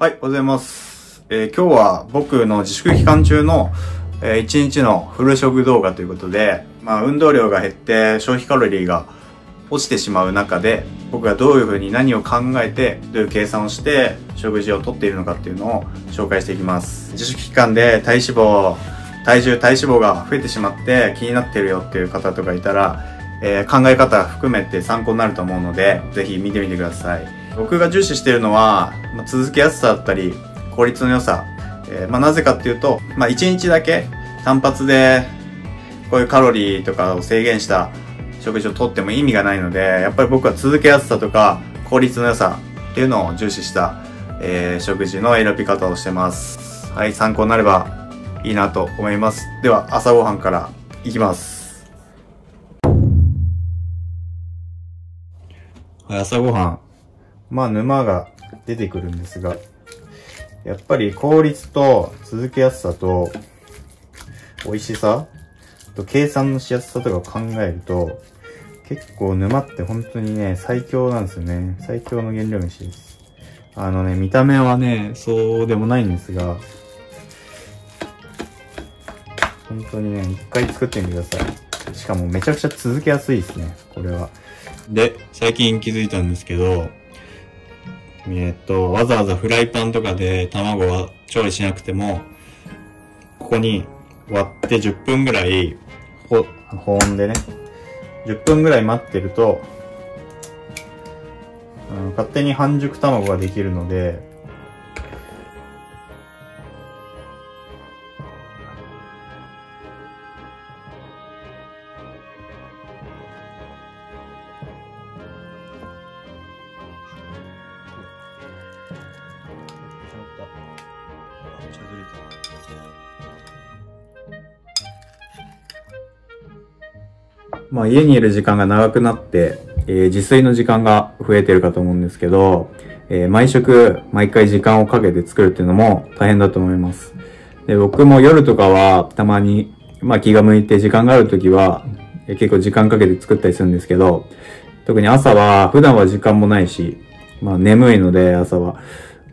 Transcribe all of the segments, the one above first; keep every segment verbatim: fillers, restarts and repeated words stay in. はい、おはようございます。えー、今日は僕の自粛期間中の、えー、いちにちのフル食動画ということで、まあ、運動量が減って消費カロリーが落ちてしまう中で、僕がどういうふうに何を考えて、どういう計算をして食事をとっているのかっていうのを紹介していきます。自粛期間で体脂肪、体重、体脂肪が増えてしまって気になってるよっていう方とかいたら、えー、考え方含めて参考になると思うので、ぜひ見てみてください。僕が重視しているのは、まあ、続けやすさだったり効率の良さ、えーまあ、なぜかっていうと、まあ、いちにちだけ単発でこういうカロリーとかを制限した食事をとっても意味がないので、やっぱり僕は続けやすさとか効率の良さっていうのを重視した、えー、食事の選び方をしてます。はい、参考になればいいなと思います。では朝ごはんからいきます。はい、朝ごはん、まあ沼が出てくるんですが、やっぱり効率と続けやすさと美味しさと計算のしやすさとかを考えると、結構沼って本当にね、最強なんですよね。最強の原料飯です。あのね、見た目はねそうでもないんですが、本当にね一回作ってみてください。しかもめちゃくちゃ続けやすいですね、これは。で、最近気づいたんですけど、えっと、わざわざフライパンとかで卵は調理しなくても、ここに割ってじゅっぷんぐらい、保温でね、じゅっぷんぐらい待ってると、うん、勝手に半熟卵ができるので、まあ、家にいる時間が長くなって、えー、自炊の時間が増えてるかと思うんですけど、えー、毎食毎回時間をかけて作るっていうのも大変だと思います。で、僕も夜とかはたまに、まあ、気が向いて時間がある時は、えー、結構時間かけて作ったりするんですけど、特に朝は普段は時間もないし、まあ、眠いので朝は、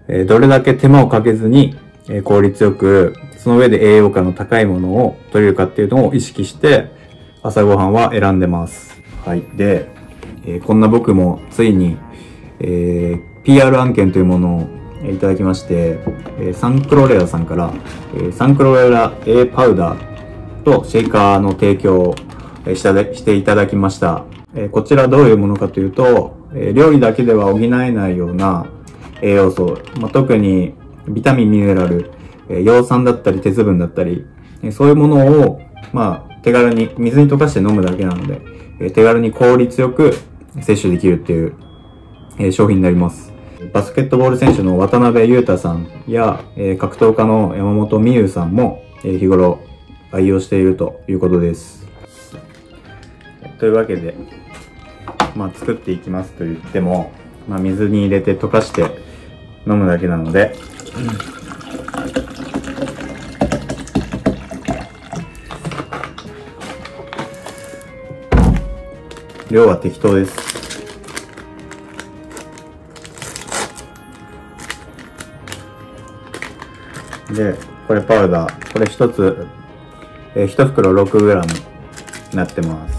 えー、どれだけ手間をかけずに、えー、効率よくその上で栄養価の高いものを取れるかっていうのを意識して朝ごはんは選んでます。はい。で、えー、こんな僕もついに、えー、ピーアール 案件というものをいただきまして、えー、サンクロレラさんから、えー、サンクロレラ A パウダーとシェイカーの提供をしていただきました。えー、こちらどういうものかというと、えー、料理だけでは補えないような栄養素、まあ、特にビタミン、ミネラル、えー、葉酸だったり鉄分だったり、えー、そういうものを、まあ、手軽に、水に溶かして飲むだけなので、えー、手軽に効率よく摂取できるっていう、えー、商品になります。バスケットボール選手の渡辺裕太さんや、えー、格闘家の山本美優さんも、えー、日頃愛用しているということです。というわけで、まあ、作っていきますと言っても、まあ、水に入れて溶かして飲むだけなので、量は適当です。で、これパウダー、これ一つ、えー、一袋 ろくグラム になってます。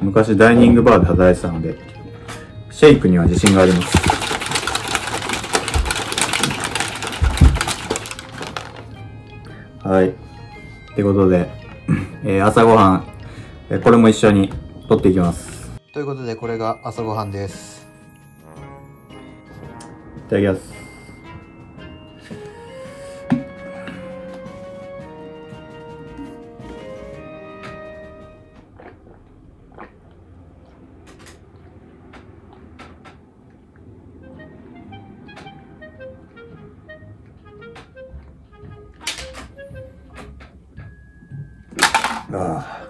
昔ダイニングバーで働いてたので、シェイクには自信があります。はい、ってことで、えー、朝ごはん、えー、これも一緒に取っていきます。ということで、これが朝ごはんです。いただきます。ああ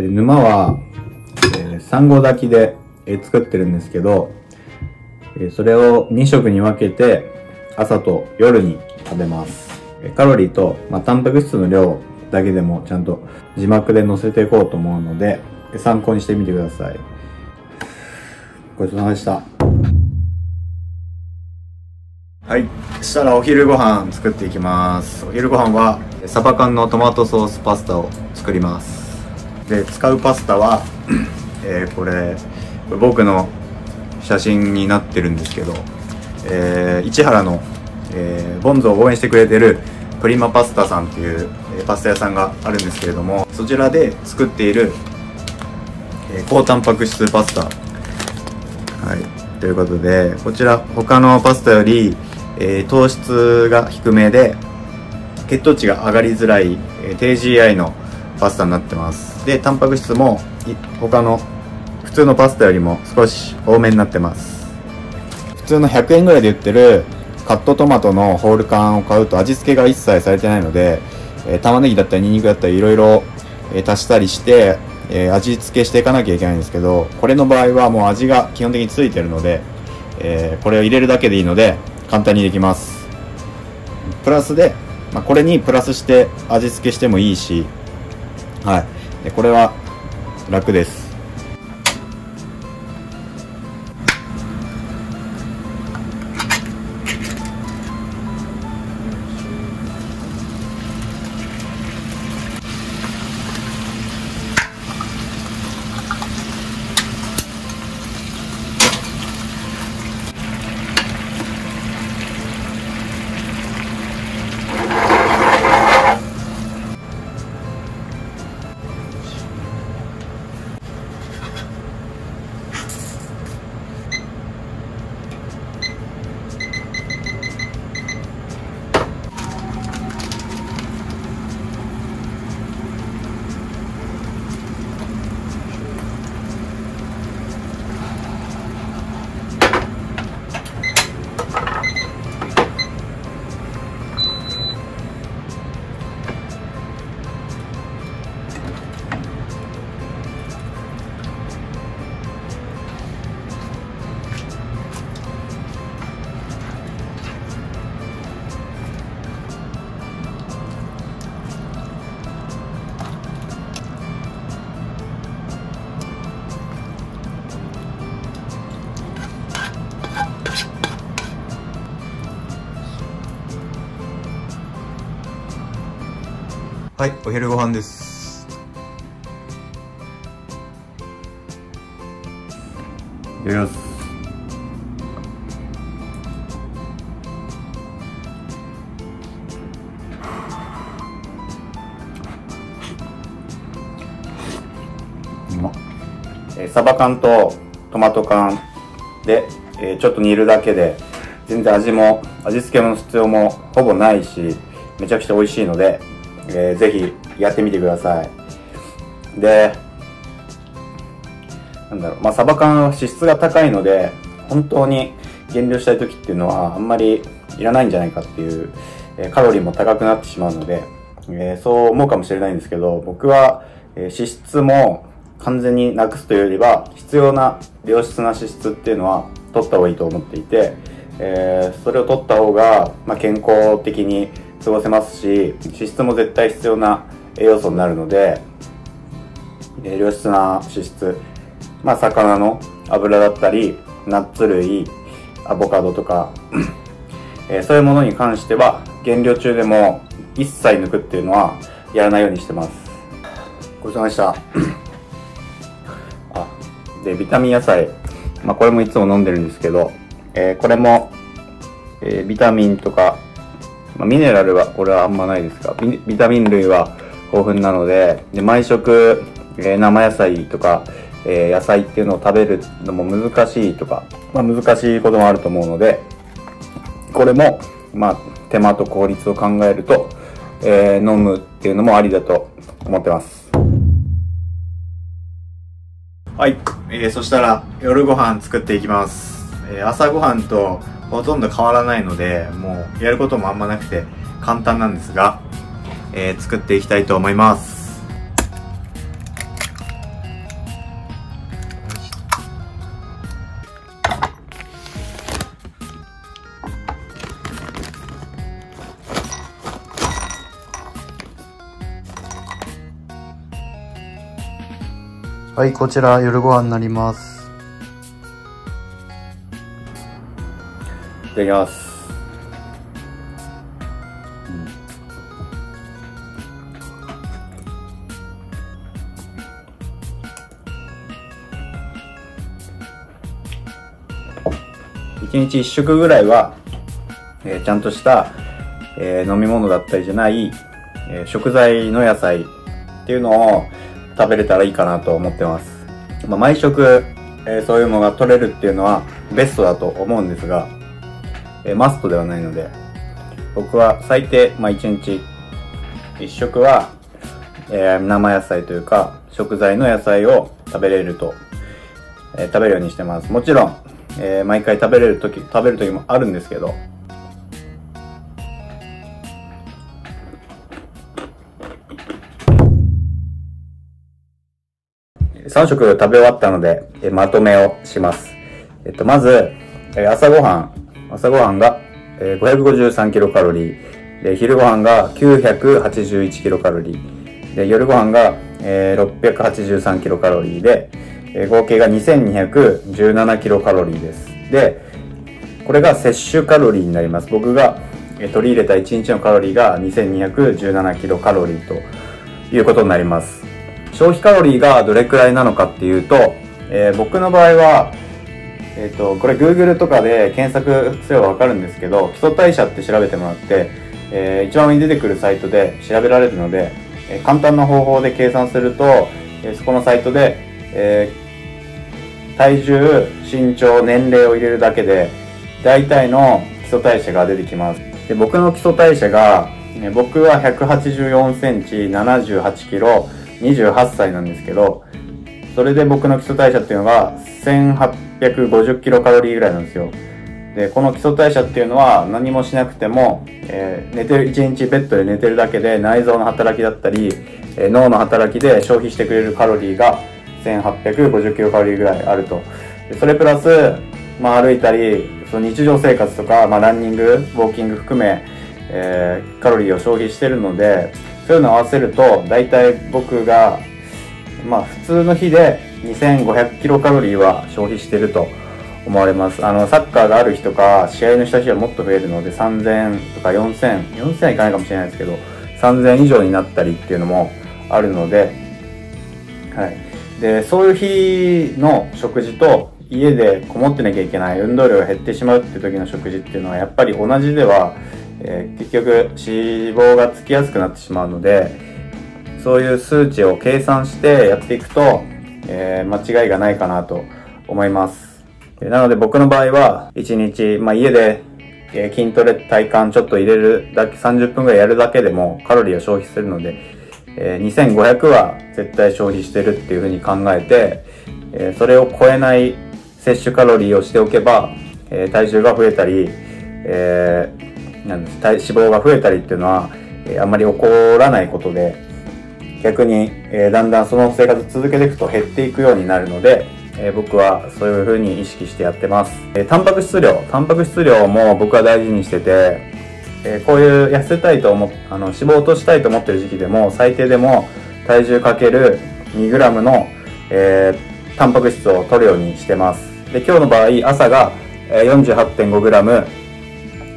沼は、えー、三合炊きで、えー、作ってるんですけど、えー、それをに食に分けて朝と夜に食べます。えー、カロリーと、まあ、タンパク質の量だけでもちゃんと字幕で載せていこうと思うので、参考にしてみてください。ごちそうさまでした。はい。そしたらお昼ご飯作っていきます。お昼ご飯はサバ缶のトマトソースパスタを作ります。で使うパスタは、えー、これ僕の写真になってるんですけど、えー、市原の、えー、ボンゾを応援してくれてるプリマパスタさんっていう、えー、パスタ屋さんがあるんですけれども、そちらで作っている、えー、高タンパク質パスタ、はい、ということでこちら他のパスタより、えー、糖質が低めで血糖値が上がりづらい、えー、低 ジーアイ のパスタになってます。でタンパク質も他の普通のパスタよりも少し多めになってます。普通のひゃくえんぐらいで売ってるカットトマトのホール缶を買うと味付けが一切されてないので、えー、玉ねぎだったりニンニクだったりいろいろ足したりして、えー、味付けしていかなきゃいけないんですけど、これの場合はもう味が基本的についてるので、えー、これを入れるだけでいいので簡単にできます。プラスで、まあ、これにプラスして味付けしてもいいし、はい、でこれは楽です。はい、お昼ご飯です。いただきます。うまっ。えー、サバ缶とトマト缶で、えー、ちょっと煮るだけで全然味も味付けの必要もほぼないし、めちゃくちゃ美味しいので。えー、ぜひやってみてください。で、なんだろう、まあ、サバ缶は脂質が高いので、本当に減量したい時っていうのはあんまりいらないんじゃないかっていう、えー、カロリーも高くなってしまうので、えー、そう思うかもしれないんですけど、僕は、えー、脂質も完全になくすというよりは、必要な良質な脂質っていうのは取った方がいいと思っていて、えー、それを取った方が、まあ、健康的に過ごせますし、脂質も絶対必要な栄養素になるので、えー、良質な脂質、まあ、魚の油だったりナッツ類、アボカドとか、えー、そういうものに関しては減量中でも一切抜くっていうのはやらないようにしてます。ごちそうさまでした。あでビタミン野菜、まあ、これもいつも飲んでるんですけど、えー、これも、えー、ビタミンとかミネラルはこれはあんまないですが、ビタミン類は豊富なので、で毎食、えー、生野菜とか、えー、野菜っていうのを食べるのも難しいとか、まあ、難しいこともあると思うので、これも、まあ、手間と効率を考えると、えー、飲むっていうのもありだと思ってます。はい、えー、そしたら夜ご飯作っていきます。えー、朝ご飯とほとんど変わらないので、もうやることもあんまなくて簡単なんですが、えー、作っていきたいと思います。はい、こちら夜ご飯になります。いただきます。うん、いちにちいっしょくぐらいは、えー、ちゃんとした、えー、飲み物だったりじゃない、えー、食材の野菜っていうのを食べれたらいいかなと思ってます。まあ、毎食、えー、そういうのが取れるっていうのはベストだと思うんですが、えー、マストではないので、僕は最低、まあ、いちにちいっしょくは、えー、生野菜というか食材の野菜を食べれると、えー、食べるようにしてます。もちろん、えー、毎回食べれる時、食べる時もあるんですけど、さんしょく食べ終わったので、えまとめをします。えっと、まず、え朝ごはん。朝ごはんが、えごひゃくごじゅうさんキロカロリー。で、昼ごはんがきゅうひゃくはちじゅういちキロカロリー。で、夜ごはんが、えろっぴゃくはちじゅうさんキロカロリーで、え合計がにせんにひゃくじゅうななキロカロリーです。で、これが摂取カロリーになります。僕が、え取り入れたいちにちのカロリーがにせんにひゃくじゅうななキロカロリーということになります。消費カロリーがどれくらいなのかっていうと、えー、僕の場合は、えー、とこれ Google とかで検索すればわかるんですけど、基礎代謝って調べてもらって、えー、一番上に出てくるサイトで調べられるので、えー、簡単な方法で計算すると、えー、そこのサイトで、えー、体重、身長、年齢を入れるだけで大体の基礎代謝が出てきます。で、僕の基礎代謝が、えー、僕はひゃくはちじゅうよんセンチ、ななじゅうはちキロ、にじゅうはっさいなんですけど、それで僕の基礎代謝っていうのがせんはっぴゃくごじゅうキロカロリーぐらいなんですよ。で、この基礎代謝っていうのは何もしなくても、えー、寝てる、いちにちベッドで寝てるだけで内臓の働きだったり、えー、脳の働きで消費してくれるカロリーがせんはっぴゃくごじゅうキロカロリーぐらいあると。で、それプラス、まあ、歩いたり、その日常生活とか、まあ、ランニング、ウォーキング含め、えー、カロリーを消費してるので、そういうのを合わせると、だいたい僕が、まあ普通の日でにせんごひゃくキロカロリーは消費してると思われます。あの、サッカーがある日とか、試合のした日はもっと増えるので、さんぜんとかよんせん、よんせんはいかないかもしれないですけど、さんぜん以上になったりっていうのもあるので、はい。で、そういう日の食事と、家でこもってなきゃいけない、運動量が減ってしまうって時の食事っていうのは、やっぱり同じでは、えー、結局脂肪がつきやすくなってしまうので、そういう数値を計算してやっていくと、えー、間違いがないかなと思います。なので僕の場合はいちにち、まあ、家で、えー、筋トレ、体幹ちょっと入れるだけ、さんじゅっぷんぐらいやるだけでもカロリーを消費するので、えー、にせんごひゃくは絶対消費してるっていうふうに考えて、えー、それを超えない摂取カロリーをしておけば、えー、体重が増えたり、えーなんです。体脂肪が増えたりっていうのは、えー、あんまり起こらないことで、逆に、えー、だんだんその生活続けていくと減っていくようになるので、えー、僕はそういうふうに意識してやってます。えー、タンパク質量、タンパク質量も僕は大事にしてて、えー、こういう痩せたいと思っ、あの、脂肪を落としたいと思ってる時期でも、最低でも体重かける にグラム の、えー、タンパク質を摂るようにしてます。で、今日の場合、朝が よんじゅうはちてんごグラム、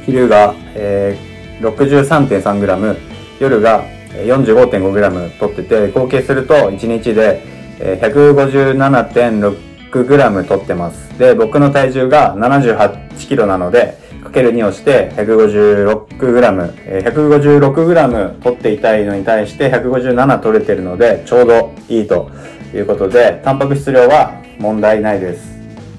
昼が、えー、ろくじゅうさんてんさんグラム、夜が よんじゅうごてんごグラム 取ってて、合計するといちにちで、えー、ひゃくごじゅうななてんろくグラム 取ってます。で、僕の体重がななじゅうはちキロなので、かけるにをしてひゃくごじゅうろくグラム、えー、ひゃくごじゅうろくグラム 取っていたいのに対してひゃくごじゅうなな取れてるので、ちょうどいいということで、タンパク質量は問題ないです。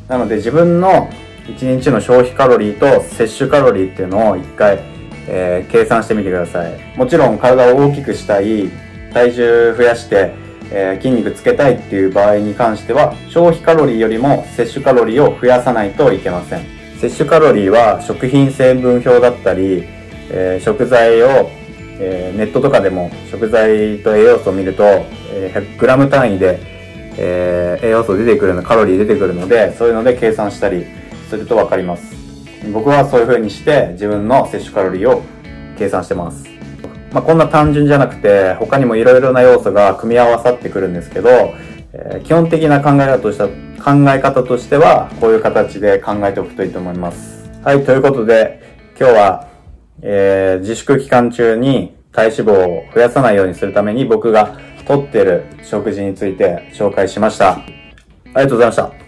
なので自分のいちにちの消費カロリーと摂取カロリーっていうのをいっかい、えー、計算してみてください。もちろん体を大きくしたい、体重増やして、えー、筋肉つけたいっていう場合に関しては、消費カロリーよりも摂取カロリーを増やさないといけません。摂取カロリーは食品成分表だったり、えー、食材を、えー、ネットとかでも食材と栄養素を見ると、えー、ひゃくグラム 単位で、えー、栄養素出てくるの、カロリー出てくるので、そういうので計算したりすると分かります。僕はそういう風にして自分の摂取カロリーを計算してます。まあ、こんな単純じゃなくて他にもいろいろな要素が組み合わさってくるんですけど、えー、基本的な考え方とした考え方としてはこういう形で考えておくといいと思います。はい、ということで今日は、えー、自粛期間中に体脂肪を増やさないようにするために僕がとっている食事について紹介しました。ありがとうございました。